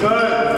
Good.